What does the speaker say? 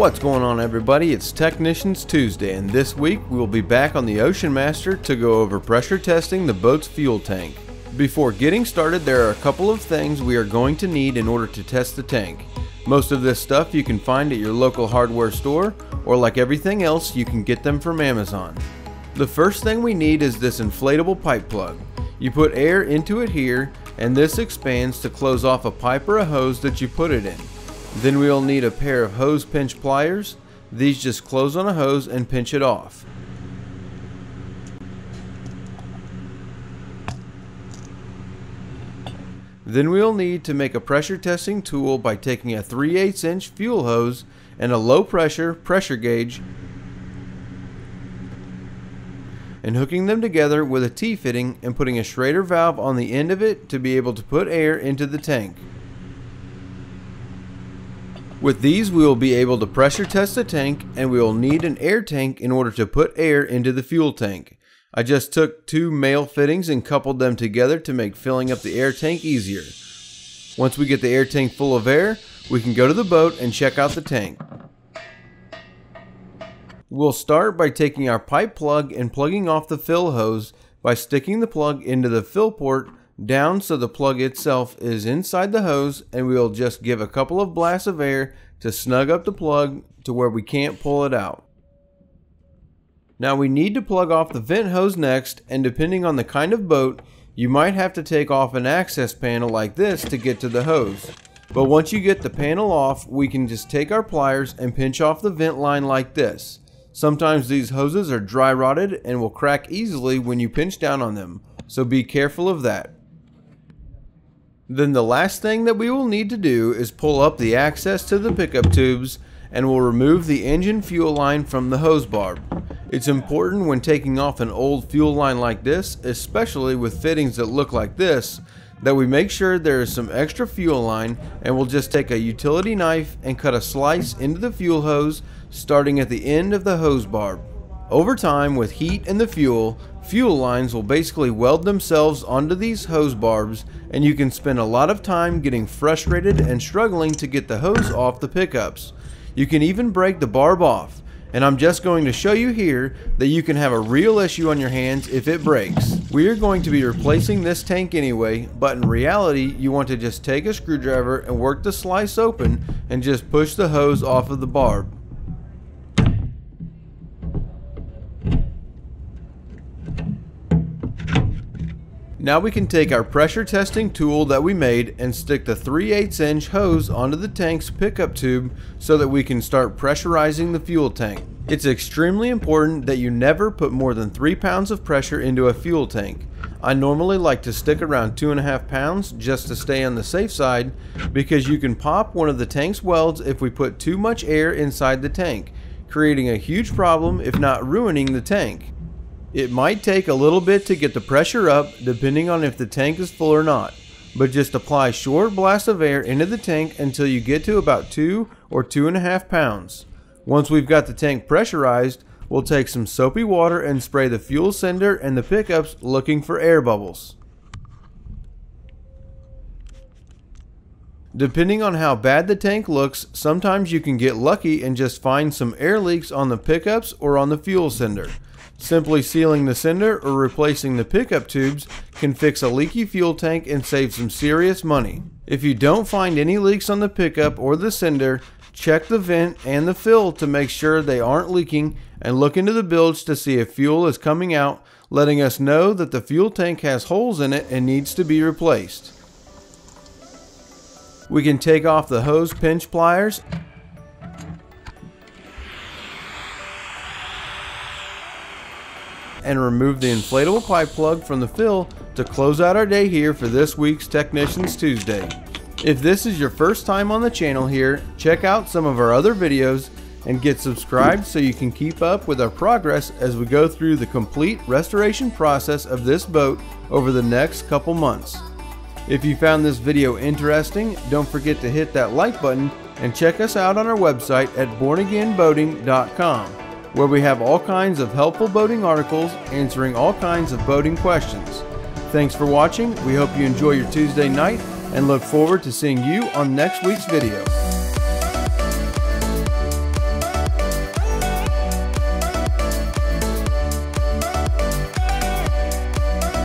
What's going on, everybody? It's Technicians Tuesday, and this week we will be back on the Ocean Master to go over pressure testing the boat's fuel tank. Before getting started, there are a couple of things we are going to need in order to test the tank. Most of this stuff you can find at your local hardware store, or like everything else, you can get them from Amazon. The first thing we need is this inflatable pipe plug. You put air into it here, and this expands to close off a pipe or a hose that you put it in. Then we'll need a pair of hose pinch pliers. These just close on a hose and pinch it off. Then we'll need to make a pressure testing tool by taking a 3/8 inch fuel hose and a low pressure gauge and hooking them together with a T-fitting and putting a Schrader valve on the end of it to be able to put air into the tank. With these, we will be able to pressure test the tank, and we will need an air tank in order to put air into the fuel tank. I just took two male fittings and coupled them together to make filling up the air tank easier. Once we get the air tank full of air, we can go to the boat and check out the tank. We'll start by taking our pipe plug and plugging off the fill hose by sticking the plug into the fill port down so the plug itself is inside the hose, and we'll just give a couple of blasts of air to snug up the plug to where we can't pull it out. Now we need to plug off the vent hose next, and depending on the kind of boat, you might have to take off an access panel like this to get to the hose. But once you get the panel off, we can just take our pliers and pinch off the vent line like this. Sometimes these hoses are dry rotted and will crack easily when you pinch down on them, so be careful of that. Then the last thing that we will need to do is pull up the access to the pickup tubes, and we'll remove the engine fuel line from the hose barb. It's important when taking off an old fuel line like this, especially with fittings that look like this, that we make sure there is some extra fuel line, and we'll just take a utility knife and cut a slice into the fuel hose starting at the end of the hose barb. Over time, with heat and the fuel lines will basically weld themselves onto these hose barbs, and you can spend a lot of time getting frustrated and struggling to get the hose off the pickups. You can even break the barb off, and I'm just going to show you here that you can have a real issue on your hands if it breaks. We are going to be replacing this tank anyway, but in reality you want to just take a screwdriver and work the slice open and just push the hose off of the barb. Now we can take our pressure testing tool that we made and stick the 3/8 inch hose onto the tank's pickup tube so that we can start pressurizing the fuel tank. It's extremely important that you never put more than 3 pounds of pressure into a fuel tank. I normally like to stick around 2.5 pounds just to stay on the safe side, because you can pop one of the tank's welds if we put too much air inside the tank, creating a huge problem if not ruining the tank. It might take a little bit to get the pressure up depending on if the tank is full or not, but just apply short blasts of air into the tank until you get to about 2 or 2.5 pounds. Once we've got the tank pressurized, we'll take some soapy water and spray the fuel sender and the pickups looking for air bubbles. Depending on how bad the tank looks, sometimes you can get lucky and just find some air leaks on the pickups or on the fuel sender. Simply sealing the sender or replacing the pickup tubes can fix a leaky fuel tank and save some serious money. If you don't find any leaks on the pickup or the sender, check the vent and the fill to make sure they aren't leaking, and look into the bilge to see if fuel is coming out, letting us know that the fuel tank has holes in it and needs to be replaced. We can take off the hose pinch pliers and remove the inflatable pipe plug from the fill to close out our day here for this week's Technicians Tuesday. If this is your first time on the channel here, check out some of our other videos and get subscribed so you can keep up with our progress as we go through the complete restoration process of this boat over the next couple months. If you found this video interesting, don't forget to hit that like button and check us out on our website at bornagainboating.com. where we have all kinds of helpful boating articles answering all kinds of boating questions. Thanks for watching. We hope you enjoy your Tuesday night and look forward to seeing you on next week's video.